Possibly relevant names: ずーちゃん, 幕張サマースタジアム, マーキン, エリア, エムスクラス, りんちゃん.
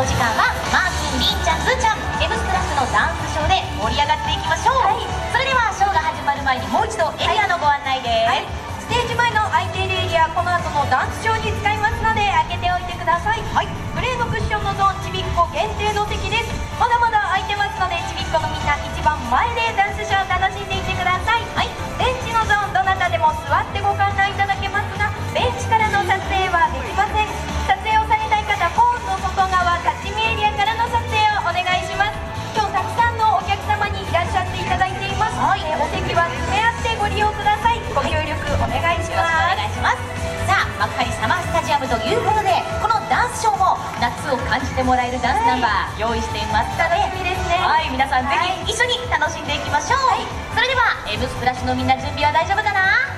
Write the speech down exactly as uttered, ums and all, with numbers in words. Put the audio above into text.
お時間はマーキン、りんちゃん、ずーちゃん、エムスクラスのダンスショーで盛り上がっていきましょう。はい、それではショーが始まる前にもう一度エリアのご案内です。はい、ステージ前の空いているエリア、この後のダンスショーに使いますので開けておいてください。はい、グレーのクッションのゾーン、ちびっこ限定の席です。まだまだ空いてますので、ちびっこのみんな一番前でダンスショーを楽しんでいってください。はい、ベンチのゾーン、どなたでも座ってご観覧いただけますが、ベンチからの撮影はできません。撮影をされたい方、コーンの外側立ち見エリアからの撮影をお願いします。今日たくさんのお客様にいらっしゃっていただいています。はい、えー、お席は詰め合ってご利用ください。ご協力お願いします。お願いします。さあ、幕張サマースタジアムということで、このダンスショーも夏を感じてもらえるダンスナンバー用意しています。楽しみですね。はい、皆さんぜひ一緒に楽しんでいきましょう。はい、それではエムスプラッシュのみんな準備は大丈夫かな？